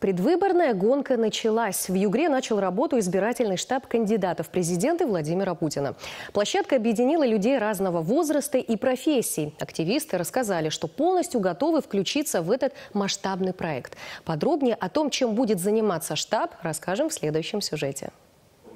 Предвыборная гонка началась. В Югре начал работу избирательный штаб кандидатов в президенты Владимира Путина. Площадка объединила людей разного возраста и профессий. Активисты рассказали, что полностью готовы включиться в этот масштабный проект. Подробнее о том, чем будет заниматься штаб, расскажем в следующем сюжете.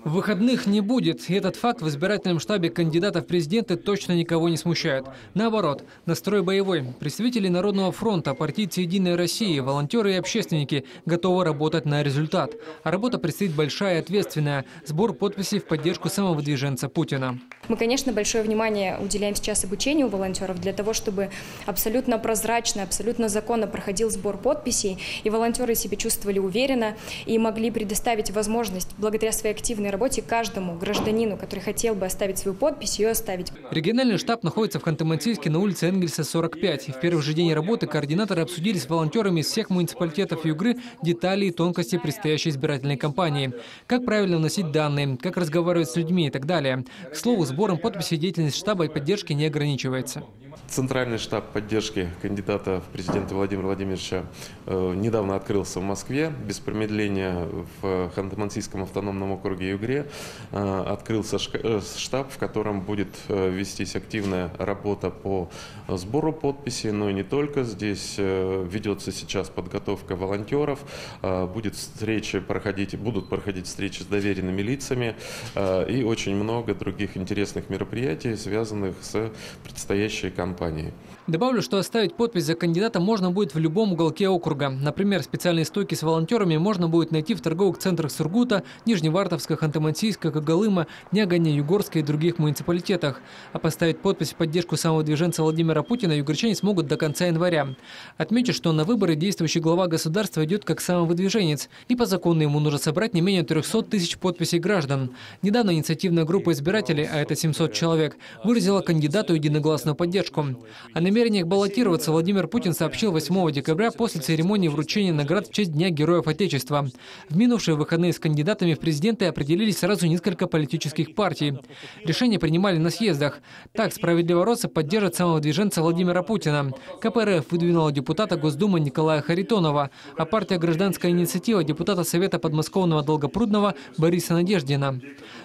Выходных не будет, и этот факт в избирательном штабе кандидатов в президенты точно никого не смущает. Наоборот, настрой боевой. Представители Народного фронта, партийцы «Единой России», волонтеры и общественники готовы работать на результат. А работа предстоит большая и ответственная – сбор подписей в поддержку самовыдвиженца Путина. Мы, конечно, большое внимание уделяем сейчас обучению волонтеров для того, чтобы абсолютно прозрачно, абсолютно законно проходил сбор подписей, и волонтеры себя чувствовали уверенно и могли предоставить возможность благодаря своей активной работе каждому гражданину, который хотел бы оставить свою подпись, ее оставить. Региональный штаб находится в Ханты-Мансийске на улице Энгельса, 45. В первый же день работы координаторы обсудили с волонтерами из всех муниципалитетов Югры детали и тонкости предстоящей избирательной кампании. Как правильно вносить данные, как разговаривать с людьми и так далее. К слову, сбором подписей деятельность штаба и поддержки не ограничивается. Центральный штаб поддержки кандидата в президенты Владимира Владимировича недавно открылся в Москве. Без промедления в Ханты-Мансийском автономном округе Югре открылся штаб, в котором будет вестись активная работа по сбору подписей, но и не только. Здесь ведется сейчас подготовка волонтеров, будут проходить встречи с доверенными лицами и очень много других интересных мероприятий, связанных с предстоящей компании. Добавлю, что оставить подпись за кандидата можно будет в любом уголке округа. Например, специальные стойки с волонтерами можно будет найти в торговых центрах Сургута, Нижневартовска, Ханты-Мансийска, Коголыма, Нягани, Югорска и других муниципалитетах. А поставить подпись в поддержку самовыдвиженца Владимира Путина югорчане смогут до конца января. Отмечу, что на выборы действующий глава государства идет как самовыдвиженец, и по закону ему нужно собрать не менее 300 тысяч подписей граждан. Недавно инициативная группа избирателей, а это 700 человек, выразила кандидату единогласную поддержку. О намерениях баллотироваться Владимир Путин сообщил 8 декабря после церемонии вручения наград в честь Дня Героев Отечества. В минувшие выходные с кандидатами в президенты определились сразу несколько политических партий. Решения принимали на съездах. Так, «Справедливая Россия» поддержит самовыдвиженца Владимира Путина. КПРФ выдвинула депутата Госдумы Николая Харитонова, а партия «Гражданская инициатива» депутата Совета подмосковного Долгопрудного Бориса Надеждина.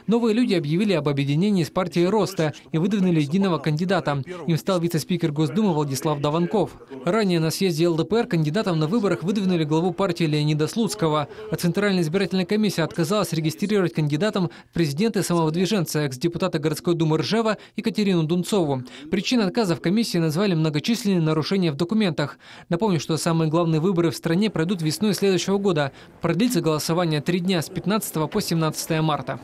«Новые люди» объявили об объединении с партией «Роста» и выдвинули единого кандидата. Им стал вице-спикер Госдумы Владислав Даванков. Ранее на съезде ЛДПР кандидатом на выборах выдвинули главу партии Леонида Слуцкого. А Центральная избирательная комиссия отказалась регистрировать кандидатом в президенты самовыдвиженца, экс-депутата городской думы Ржева Екатерину Дунцову. Причин отказа в комиссии назвали многочисленные нарушения в документах. Напомню, что самые главные выборы в стране пройдут весной следующего года. Продлится голосование 3 дня с 15 по 17 марта.